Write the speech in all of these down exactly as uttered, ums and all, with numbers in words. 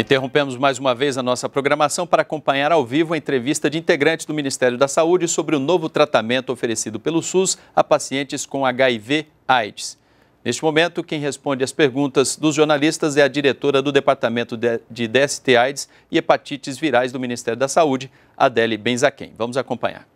Interrompemos mais uma vez a nossa programação para acompanhar ao vivo a entrevista de integrantes do Ministério da Saúde sobre o novo tratamento oferecido pelo SUS a pacientes com H I V AIDS. Neste momento, quem responde às perguntas dos jornalistas é a diretora do Departamento de D S T AIDS e Hepatites Virais do Ministério da Saúde, Adele Benzaken. Vamos acompanhar.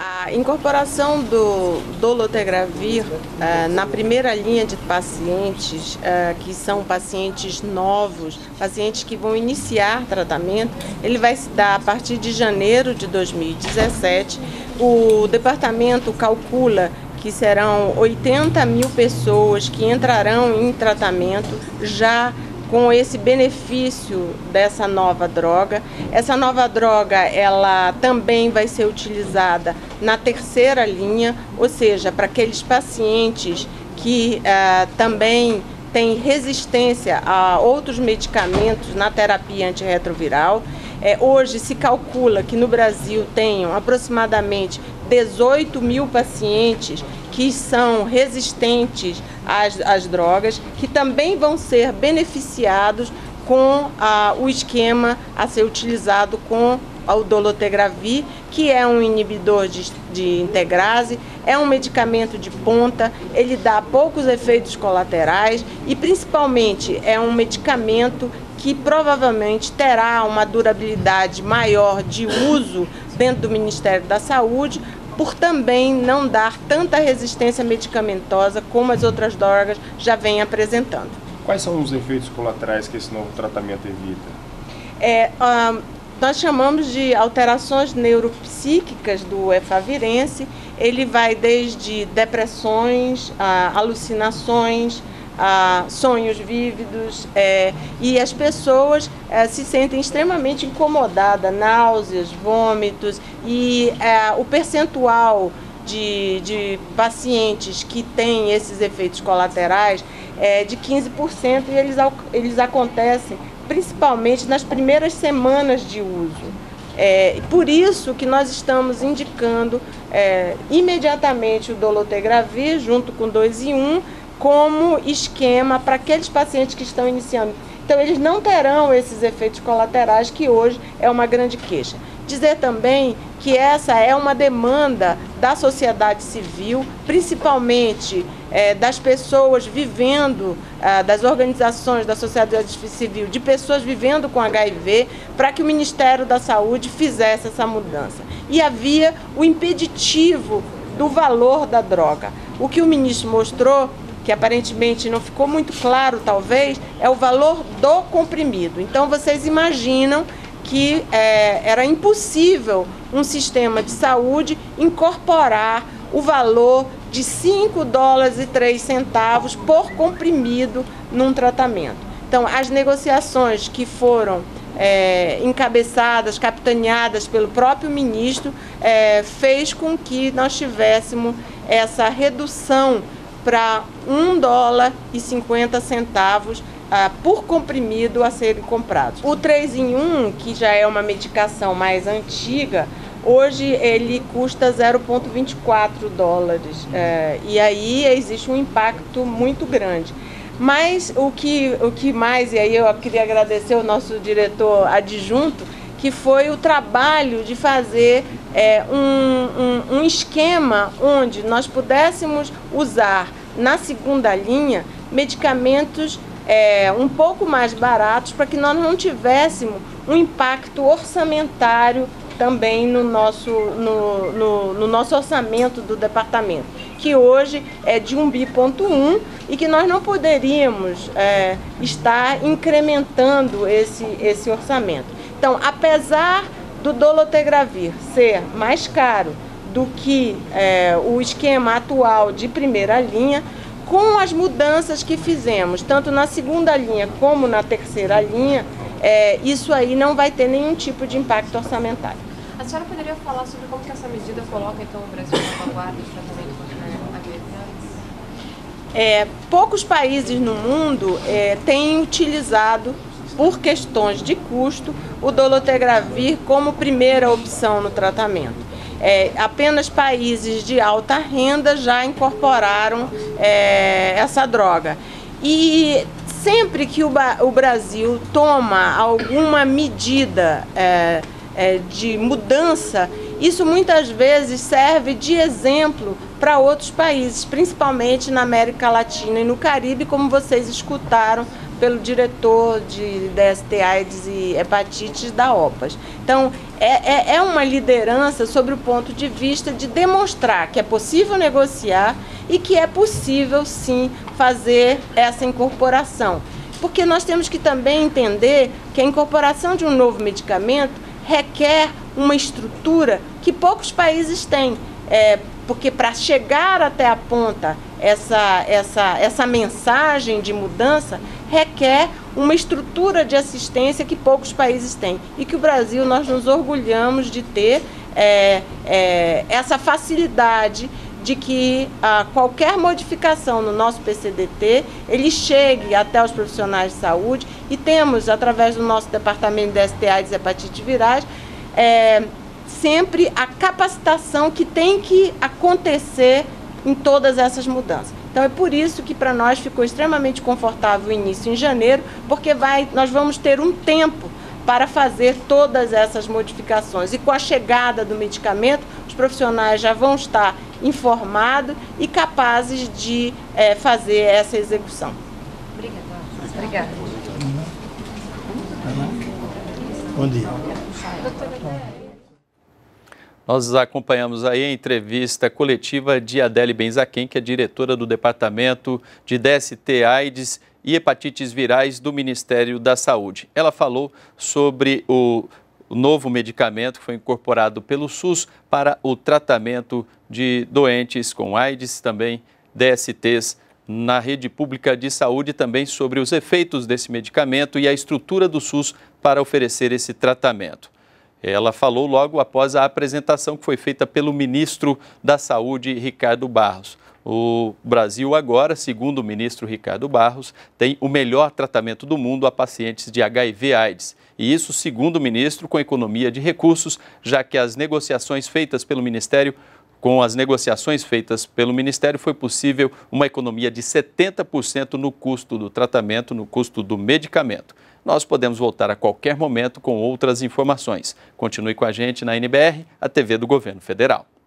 A incorporação do Dolutegravir uh, na primeira linha de pacientes, uh, que são pacientes novos, pacientes que vão iniciar tratamento, ele vai se dar a partir de janeiro de dois mil e dezessete. O departamento calcula que serão oitenta mil pessoas que entrarão em tratamento já com esse benefício dessa nova droga. Essa nova droga, ela também vai ser utilizada na terceira linha, ou seja, para aqueles pacientes que ah, também têm resistência a outros medicamentos na terapia antirretroviral. É, hoje se calcula que no Brasil tenham aproximadamente dezoito mil pacientes que são resistentes às, às drogas, que também vão ser beneficiados com ah, o esquema a ser utilizado com o Dolutegravir, que é um inibidor de, de integrase, é um medicamento de ponta, ele dá poucos efeitos colaterais e principalmente é um medicamento que provavelmente terá uma durabilidade maior de uso dentro do Ministério da Saúde, por também não dar tanta resistência medicamentosa como as outras drogas já vêm apresentando. Quais são os efeitos colaterais que esse novo tratamento evita? É, um, nós chamamos de alterações neuropsíquicas do efavirense. Ele vai desde depressões, a alucinações, a sonhos vívidos, é, e as pessoas é, se sentem extremamente incomodadas, náuseas, vômitos, e é, o percentual de, de pacientes que têm esses efeitos colaterais é de quinze por cento, e eles, eles acontecem principalmente nas primeiras semanas de uso. É, por isso que nós estamos indicando é, imediatamente o Dolutegravir junto com dois e um, como esquema para aqueles pacientes que estão iniciando. Então, eles não terão esses efeitos colaterais, que hoje é uma grande queixa. Dizer também que essa é uma demanda da sociedade civil, principalmente é, das pessoas vivendo, ah, das organizações da sociedade civil, de pessoas vivendo com H I V, para que o Ministério da Saúde fizesse essa mudança. E havia o impeditivo do valor da droga. O que o ministro mostrou, que aparentemente não ficou muito claro, talvez, é o valor do comprimido. Então, vocês imaginam que é, era impossível um sistema de saúde incorporar o valor de cinco dólares e três centavos por comprimido num tratamento. Então, as negociações que foram é, encabeçadas, capitaneadas pelo próprio ministro, é, fez com que nós tivéssemos essa redução para um dólar e cinquenta centavos ah, por comprimido a serem comprados. O três em um, que já é uma medicação mais antiga, hoje ele custa zero vírgula vinte e quatro dólares, eh, e aí existe um impacto muito grande. Mas o que, o que mais, e aí eu queria agradecer ao nosso diretor adjunto, que foi o trabalho de fazer é, um, um, um esquema onde nós pudéssemos usar na segunda linha medicamentos é, um pouco mais baratos, para que nós não tivéssemos um impacto orçamentário também no nosso, no, no, no nosso orçamento do departamento, que hoje é de um bi ponto um, e que nós não poderíamos é, estar incrementando esse, esse orçamento. Então, apesar do Dolutegravir ser mais caro do que é, o esquema atual de primeira linha, com as mudanças que fizemos, tanto na segunda linha como na terceira linha, é, isso aí não vai ter nenhum tipo de impacto orçamentário. A senhora poderia falar sobre como que essa medida coloca, então, o Brasil na vanguarda de tratamento contra a H I V AIDS? É, poucos países no mundo é, têm utilizado, por questões de custo, o Dolutegravir como primeira opção no tratamento. É, apenas países de alta renda já incorporaram é, essa droga. E sempre que o, o Brasil toma alguma medida é, é, de mudança, isso muitas vezes serve de exemplo para outros países, principalmente na América Latina e no Caribe, como vocês escutaram pelo diretor de D S T, AIDS e hepatites da O P A S. Então, é, é uma liderança sobre o ponto de vista de demonstrar que é possível negociar e que é possível, sim, fazer essa incorporação. Porque nós temos que também entender que a incorporação de um novo medicamento requer uma estrutura que poucos países têm, é, porque para chegar até a ponta essa, essa, essa mensagem de mudança requer uma estrutura de assistência que poucos países têm e que o Brasil, nós nos orgulhamos de ter é, é, essa facilidade de que a, qualquer modificação no nosso P C D T, ele chegue até os profissionais de saúde e temos, através do nosso departamento de D S T/AIDS e hepatites virais, é, sempre a capacitação que tem que acontecer em todas essas mudanças. Então é por isso que para nós ficou extremamente confortável o início em janeiro, porque vai, nós vamos ter um tempo para fazer todas essas modificações. E com a chegada do medicamento, os profissionais já vão estar informados e capazes de é, fazer essa execução. Obrigada. Obrigada. Bom dia. Nós acompanhamos aí a entrevista coletiva de Adele Benzaken, que é diretora do Departamento de D S T/AIDS e Hepatites Virais do Ministério da Saúde. Ela falou sobre o novo medicamento que foi incorporado pelo SUS para o tratamento de doentes com AIDS, também D S Ts na rede pública de saúde, também sobre os efeitos desse medicamento e a estrutura do SUS para oferecer esse tratamento. Ela falou logo após a apresentação que foi feita pelo ministro da Saúde, Ricardo Barros. O Brasil agora, segundo o ministro Ricardo Barros, tem o melhor tratamento do mundo a pacientes de H I V AIDS. E isso, segundo o ministro, com economia de recursos, já que as negociações feitas pelo Ministério, com as negociações feitas pelo Ministério, foi possível uma economia de setenta por cento no custo do tratamento, no custo do medicamento. Nós podemos voltar a qualquer momento com outras informações. Continue com a gente na N B R, a T V do Governo Federal.